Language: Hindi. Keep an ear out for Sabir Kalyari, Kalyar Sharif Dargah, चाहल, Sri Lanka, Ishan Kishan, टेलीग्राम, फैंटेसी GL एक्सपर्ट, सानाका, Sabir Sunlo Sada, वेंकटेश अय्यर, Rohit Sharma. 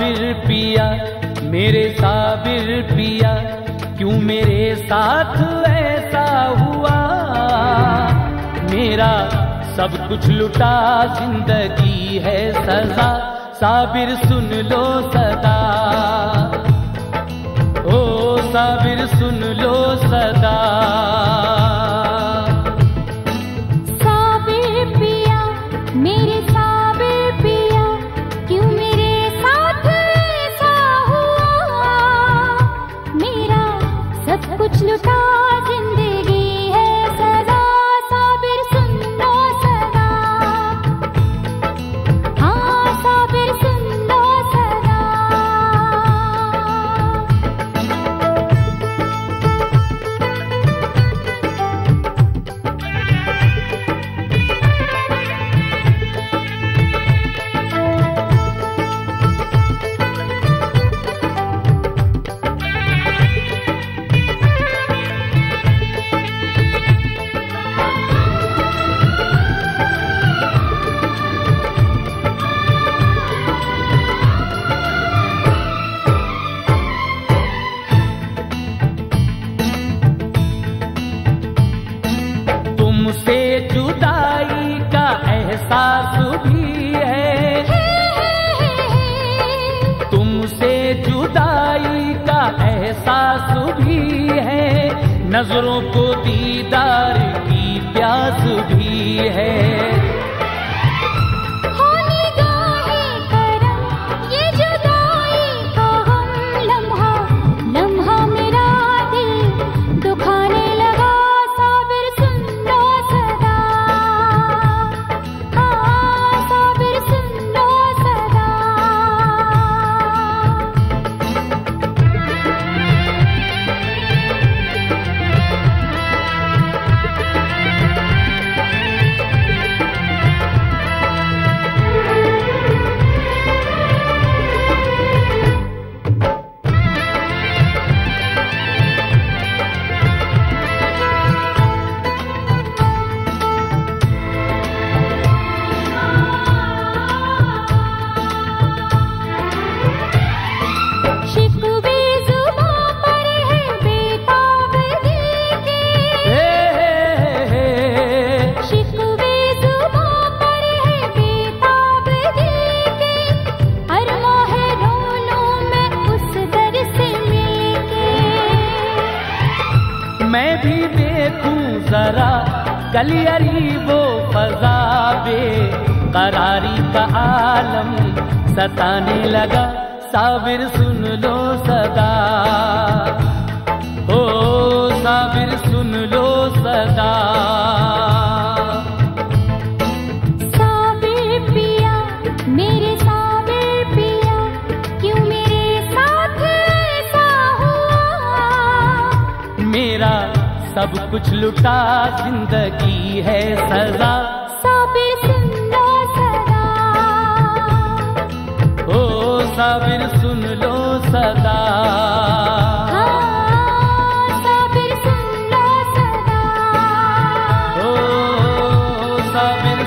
साबिर पिया, मेरे साबिर पिया, क्यों मेरे साथ ऐसा हुआ। मेरा सब कुछ लुटा, जिंदगी है सजा, साबिर सुन लो सदा। ओ साबिर सुन लो सदा। कुछ लुटा, जिंदगी है सदा, साबिर सुन लो सदा। हाँ साबिर सुन लो सदा। तुमसे जुदाई का एहसास भी है, तुमसे जुदाई का एहसास भी है, नजरों को दीदार की प्यास भी है। मैं भी देखूं जरा कलियरी वो फजा, बेकरारी का आलम सताने लगा, साबिर सुन लो सदा। ओ साबिर सुन लो सदा। मेरा सब कुछ लुटा, जिंदगी है सजा, साबिर सुन लो सदा। ओ साबिर सुन लो सदा। हाँ साबिर सुन लो सदा। ओ साबिर